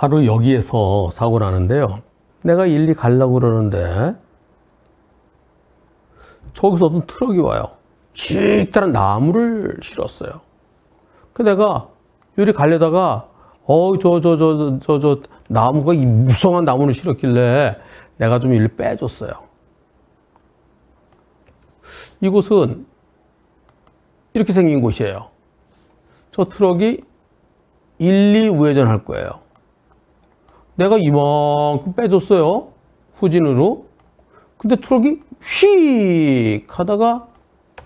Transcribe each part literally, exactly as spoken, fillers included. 바로 여기에서 사고 나는데요. 내가 일리 가려고 그러는데 저기서 어떤 트럭이 와요. 길다란 나무를 실었어요. 그 내가 요리 가려다가 어 저 저 저 저 저 나무가 이 무성한 나무를 실었길래 내가 좀 일리 빼줬어요. 이곳은 이렇게 생긴 곳이에요. 저 트럭이 일리 우회전할 거예요. 내가 이만큼 빼줬어요. 후진으로. 근데 트럭이 휙 하다가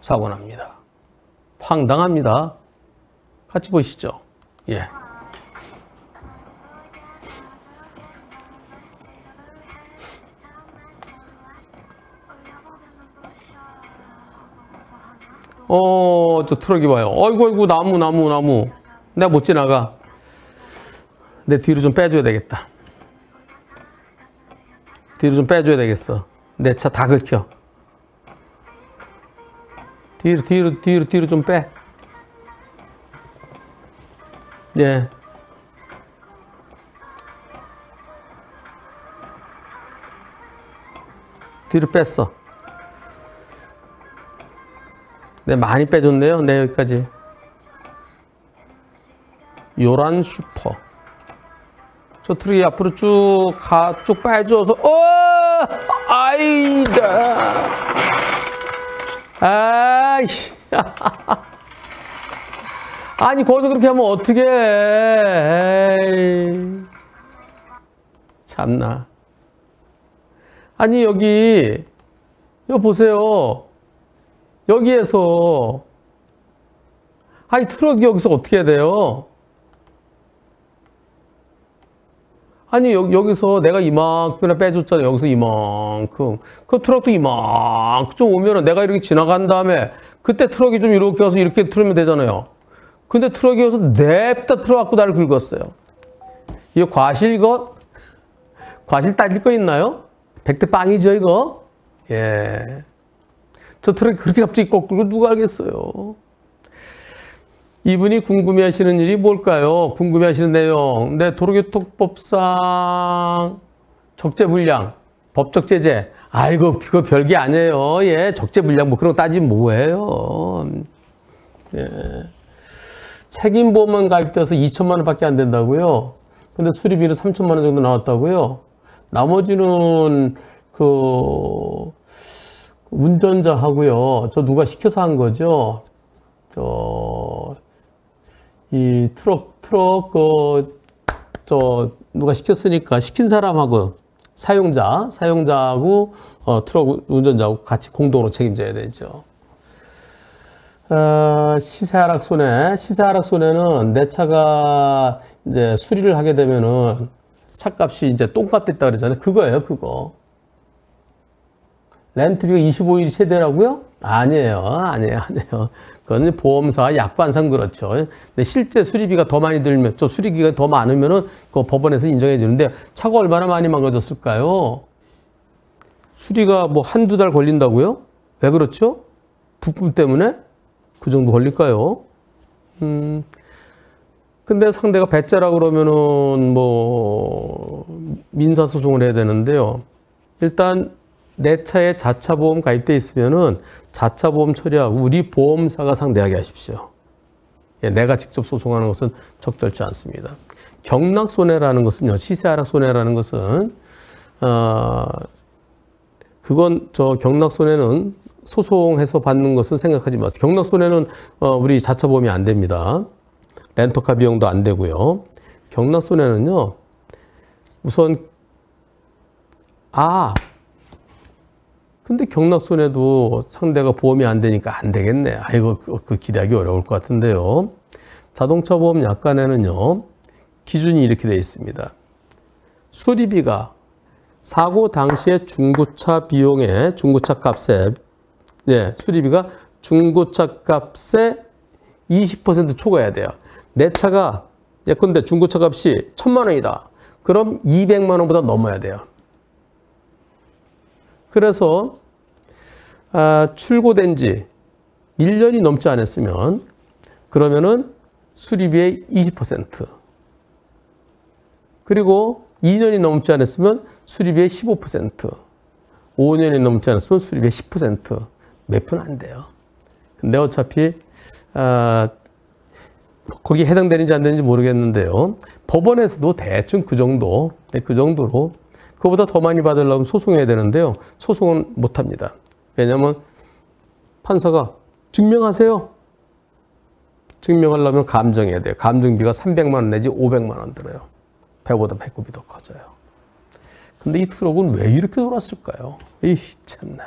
사고 납니다. 황당합니다. 같이 보시죠. 예. 어, 저 트럭이 봐요. 어이구, 어이구, 나무, 나무, 나무. 내가 못 지나가. 내 뒤로 좀 빼줘야 되겠다. 뒤로 좀 빼줘야 되겠어. 내 차 다 긁혀. 뒤로, 뒤로, 뒤로, 뒤로 좀 빼. 예. 뒤로 뺐어. 네, 많이 빼줬네요. 네, 여기까지. 요란 슈퍼. 저 트럭이 앞으로 쭉 가, 쭉 빼줘서, 어! 아이다! 아이 아니, 거기서 그렇게 하면 어떻게 해. 참나. 아니, 여기, 여기 보세요. 여기에서, 아니, 트럭이 여기서 어떻게 해야 돼요? 아니, 여, 여기서 내가 이만큼이나 빼줬잖아. 여기서 이만큼. 그 트럭도 이만큼 좀 오면은 내가 이렇게 지나간 다음에 그때 트럭이 좀 이렇게 와서 이렇게 틀으면 되잖아요. 근데 트럭이 와서 냅다 틀어갖고 나를 긁었어요. 이거 과실 이거? 과실 따질 거 있나요? 백대 빵이죠, 이거? 예. 저 트럭이 그렇게 갑자기 거꾸로 누가 알겠어요? 이분이 궁금해하시는 일이 뭘까요? 궁금해하시는 내용. 네, 도로교통법상 적재불량, 법적제재. 아이고, 그거 별게 아니에요. 예, 적재불량 뭐 그런 거 따지면 뭐예요? 예, 책임보험만 가입돼서 이천만 원 밖에 안 된다고요? 근데 수리비로 삼천만 원 정도 나왔다고요? 나머지는 그 운전자 하고요. 저 누가 시켜서 한 거죠? 저 이 트럭, 트럭, 그, 저, 누가 시켰으니까, 시킨 사람하고, 사용자, 사용자하고, 어, 트럭 운전자하고 같이 공동으로 책임져야 되죠. 어, 시세 하락 손해. 시세 하락 손해는 내 차가 이제 수리를 하게 되면은 차값이 이제 똥값 됐다 그러잖아요. 그거예요, 그거. 렌트비가 이십오 일이 최대라고요? 아니에요, 아니에요, 아니에요. 그건 보험사, 약관상 그렇죠. 근데 실제 수리비가 더 많이 들면, 저 수리비가 더 많으면은 그 법원에서 인정해 주는데 차가 얼마나 많이 망가졌을까요? 수리가 뭐 한두 달 걸린다고요? 왜 그렇죠? 부품 때문에? 그 정도 걸릴까요? 음. 근데 상대가 배째라 그러면은 뭐 민사소송을 해야 되는데요. 일단 내 차에 자차보험 가입되어 있으면은 자차보험 처리하고 우리 보험사가 상대하게 하십시오. 예, 내가 직접 소송하는 것은 적절치 않습니다. 경락손해라는 것은요, 시세하락손해라는 것은, 어, 그건 저 경락손해는 소송해서 받는 것은 생각하지 마세요. 경락손해는 어, 우리 자차보험이 안 됩니다. 렌터카 비용도 안 되고요. 경락손해는요, 우선, 아, 근데 경락손해도 상대가 보험이 안 되니까 안 되겠네. 아이고, 그, 그 기대하기 어려울 것 같은데요. 자동차 보험 약관에는요, 기준이 이렇게 되어 있습니다. 수리비가 사고 당시의 중고차 비용에, 중고차 값에, 예, 수리비가 중고차 값에 이십 퍼센트 초과해야 돼요. 내 차가, 예컨대 중고차 값이 천만 원이다. 그럼 이백만 원보다 넘어야 돼요. 그래서 아, 출고된 지 일 년이 넘지 않았으면 그러면은 수리비의 이십 퍼센트. 그리고 이 년이 넘지 않았으면 수리비의 십오 퍼센트, 오 년이 넘지 않았으면 수리비의 십 퍼센트, 몇 푼 안 돼요. 근데 어차피 아, 거기에 해당되는지 안 되는지 모르겠는데요. 법원에서도 대충 그 정도, 그 정도로 그거보다 더 많이 받으려면 소송해야 되는데요. 소송은 못합니다. 왜냐하면 판사가 증명하세요. 증명하려면 감정해야 돼요. 감정비가 삼백만 원 내지 오백만 원 들어요. 배보다 배꼽이 더 커져요. 근데 이 트럭은 왜 이렇게 돌았을까요? 이 참나.